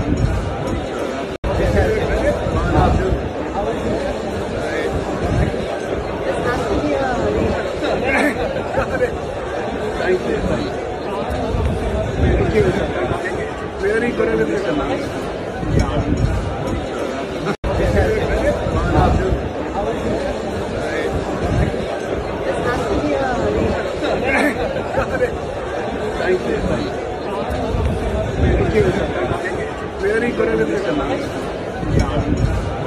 Thank you. Very good.